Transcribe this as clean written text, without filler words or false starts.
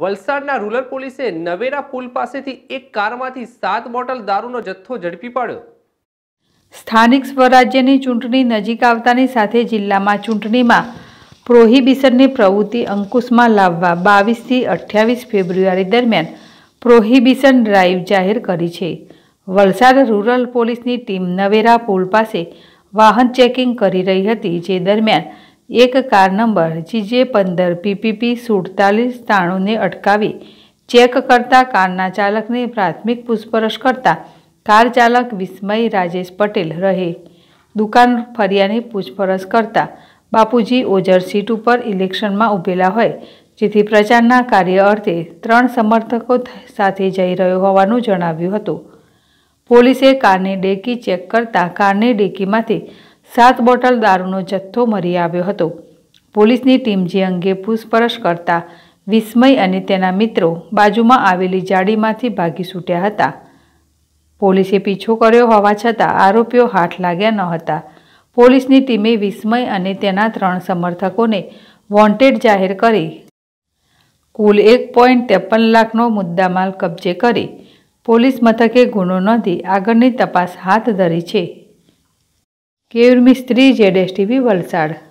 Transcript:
वलसाडना rural पुलिसे Navera पुल पासेथी एक कारमांथी 7 bottle दारूनो जत्थो झड़पी पाड्यो। स्थानिक स्वराज्यनी चूंटणी नजीक आवतानी साथे जिल्लामां चूंटणीमां प्रोहिबिशननी प्रवृत्ति अंकुशमां लाववा 22 थी 28 फेब्रुआरी दरमियान प्रोहिबिशन ड्राइव जाहिर करी छे। वलसाड रूरल पोलीसनी टीम नवेरा पुल पासे वाहन चेकिंग करी रही हती, जे दरमियान एक कार नंबर GJ 15 PPP 4793 ने अटकावी चेक करता कारना चालक ने प्राथमिक पूछपरछ करता कार चालक विस्मयी राजेश पटेल रहे दुकान फरियानी पूछपरछ करता बापूजी ओझर सीट पर इलेक्शन में उभेला होय, जेथी प्रचारना कार्य अर्थे 3 समर्थकों साथे जई रह्यो होवानुं जणाव्युं हतुं। पोलीसे कारनी डेकी चेक करता कारनी डेकीमांथी 7 बोटल दारूनो जत्थो मरी आव्यो हतो। पोलीसनी टीम जे अंगे पूछपरछ करता विस्मय अने तेना मित्रों बाजुमां आवेली जाडीमांथी भागी छूट्या हता। पोलीसे पीछो कर्यो होवा छतां आरोपीओ हाथ लाग्या न हता। पोलीसनी टीमे विस्मय अने तेना 3 समर्थकोने वोंटेड जाहिर करी कुल 1.53 लाखनो मुद्दामाल कब्जे करी पोलीस मथके गुनो नोंधी आगळनी तपास हाथ धरी छे। केयुर मिस्त्री ZSTV वलसाड।